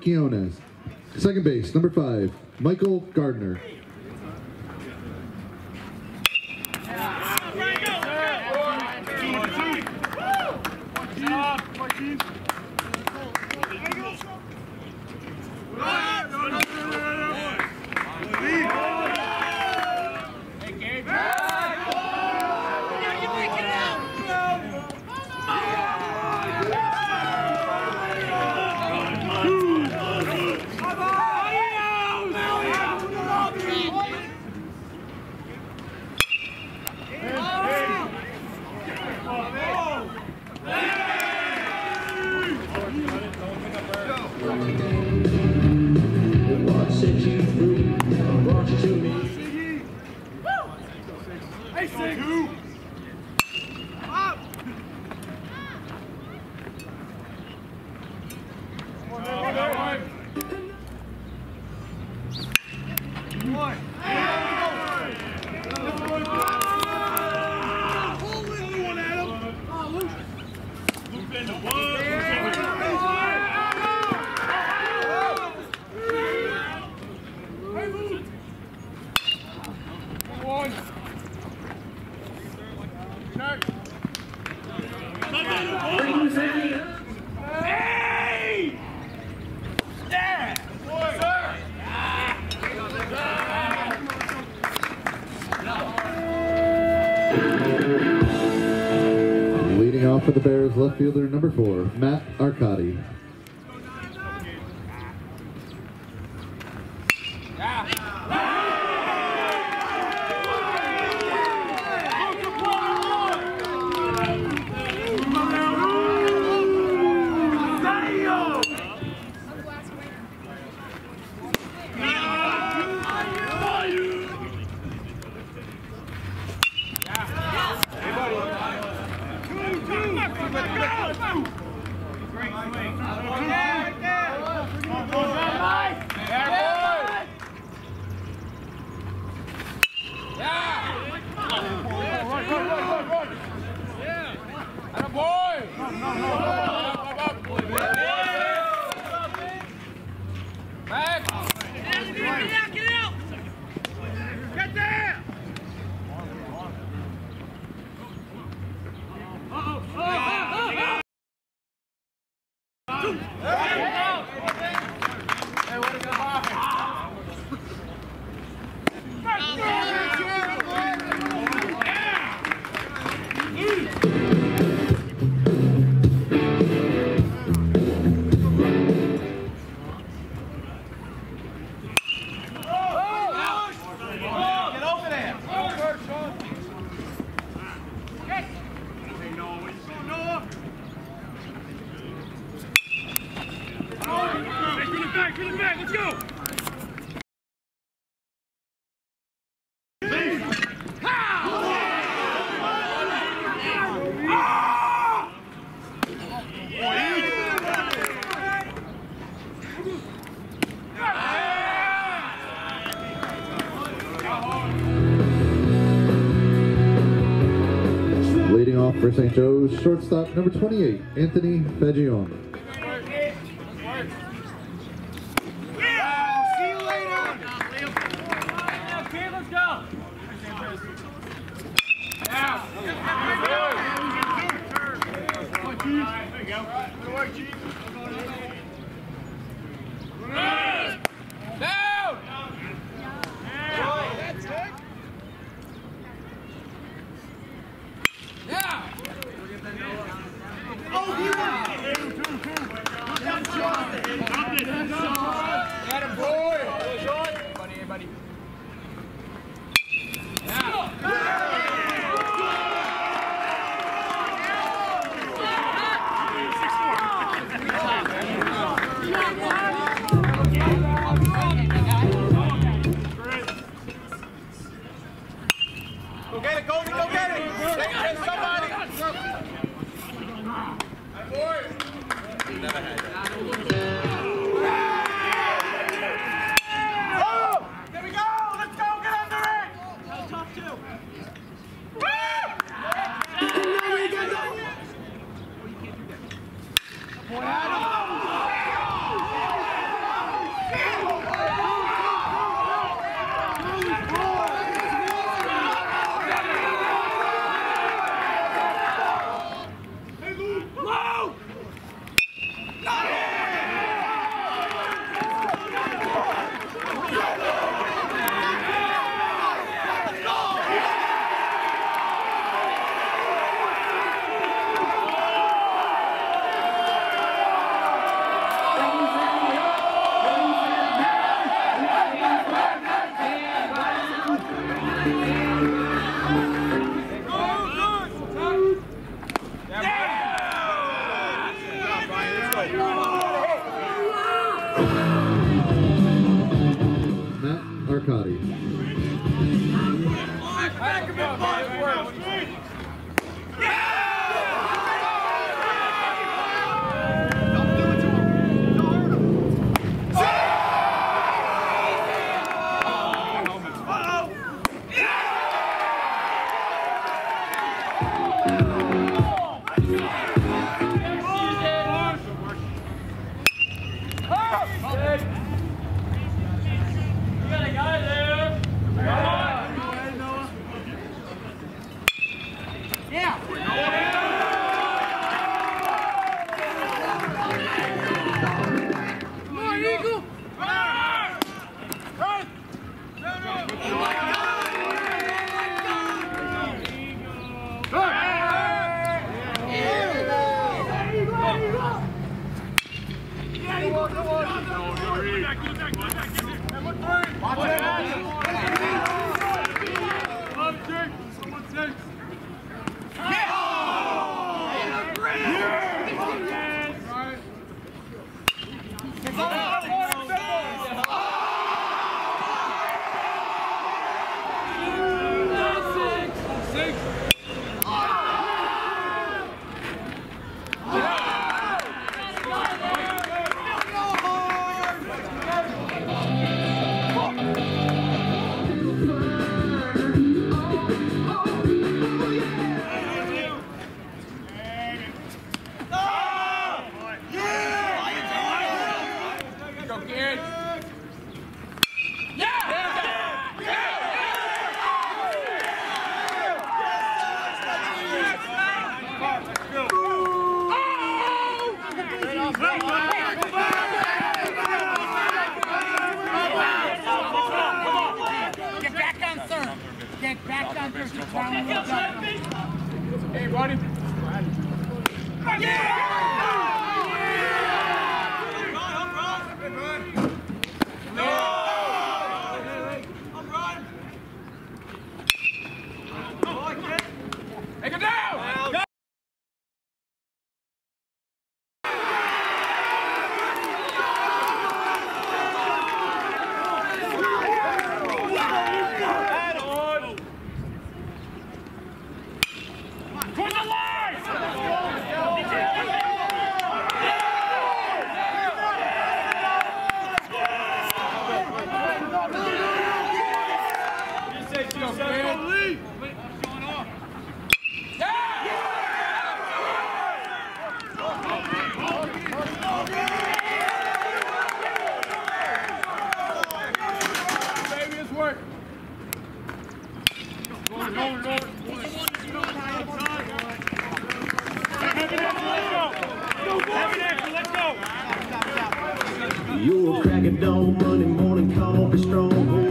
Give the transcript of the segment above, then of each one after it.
Quiones. Second base, number 5, Michael Gardner. Leading off for the Bears, left fielder number 4, Matt Arcadi. Leading off for St. Joe's, shortstop number 28, Anthony Baggiano. Matt Arcadi. Hey, buddy. You'll crack a dome, Monday morning call, be strong, boy.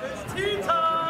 It's tea time!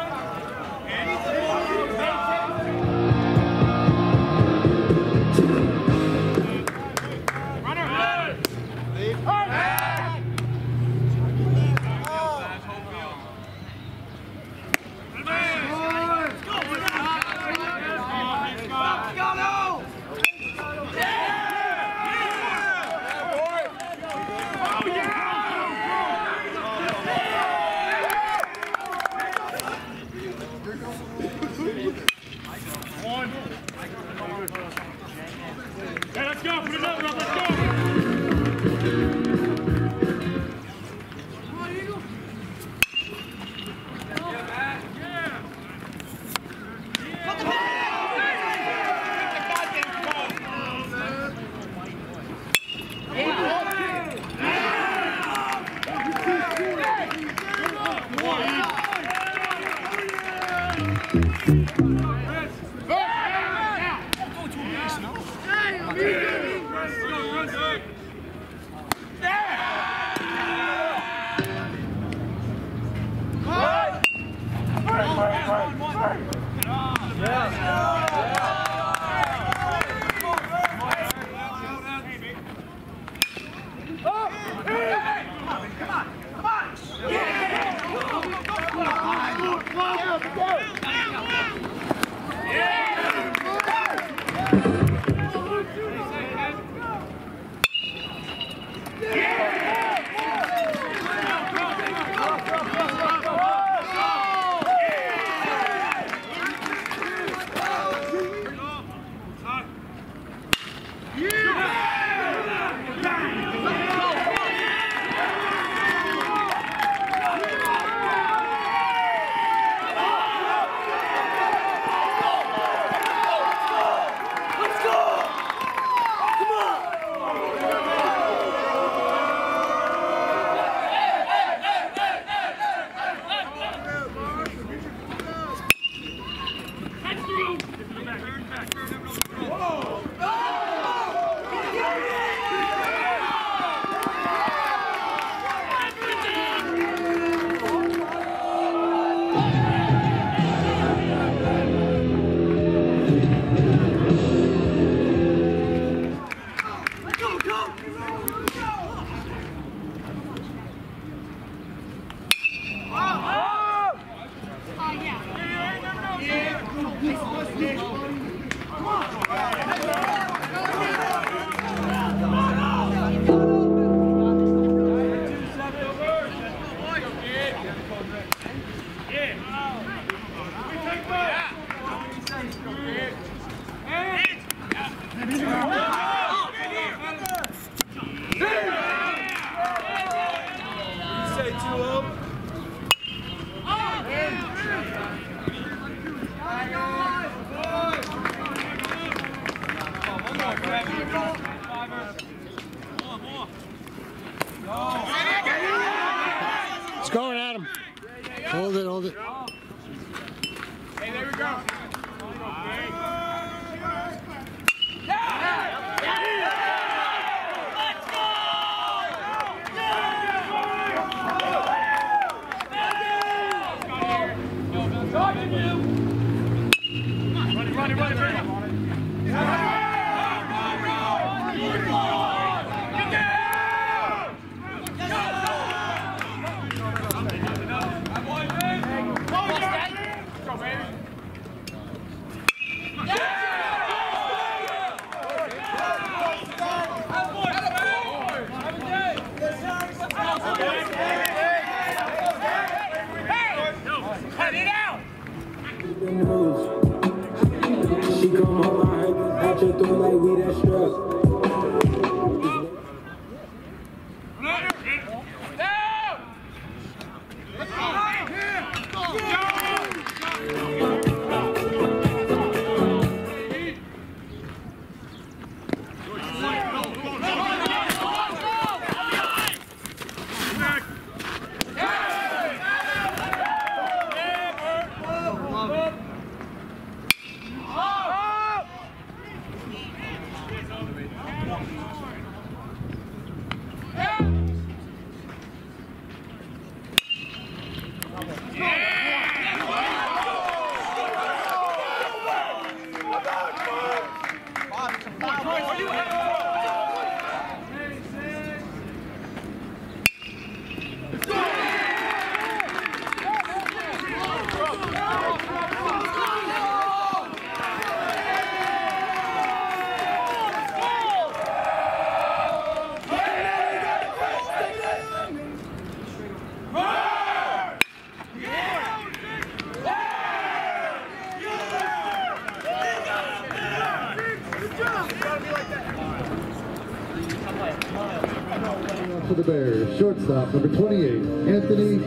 For the Bears, shortstop, number 28, Anthony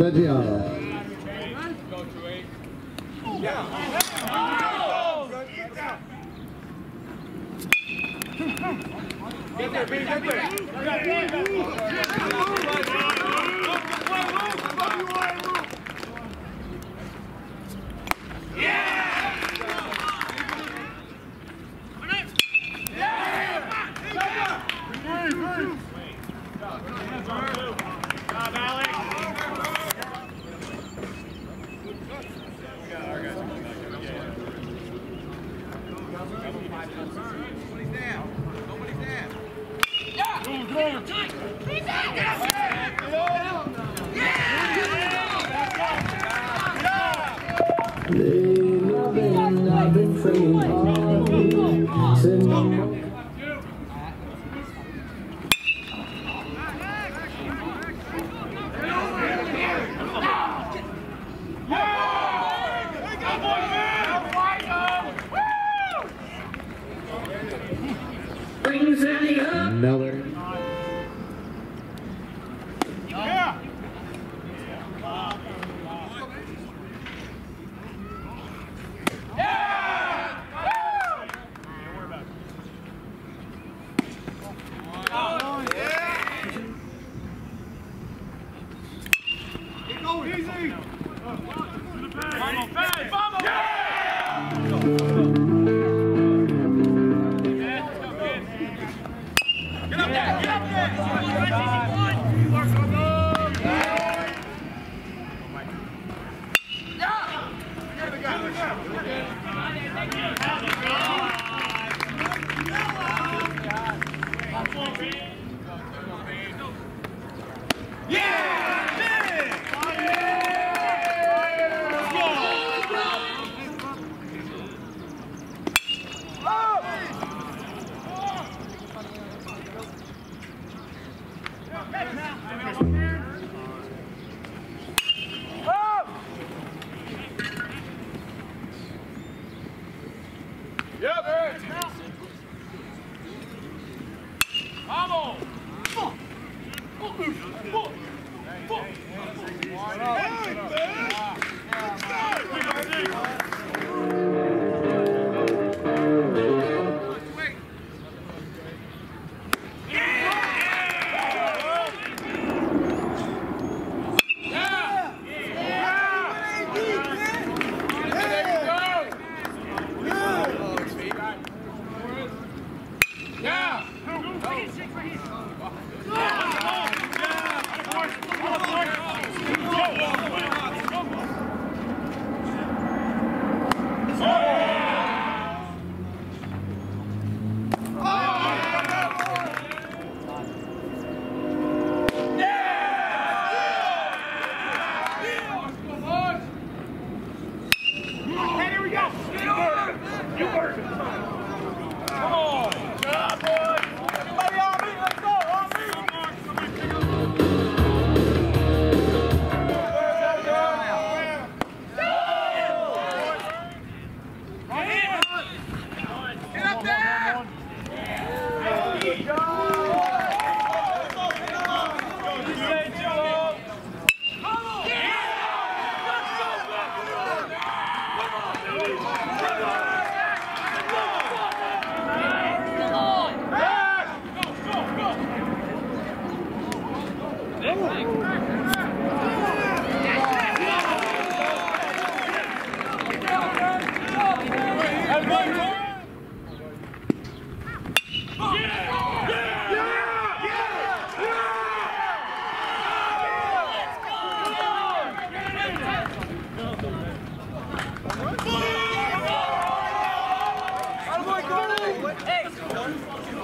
Baggiano. Get there, baby, get there. Alex. Good. We got our guys.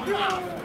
Hey!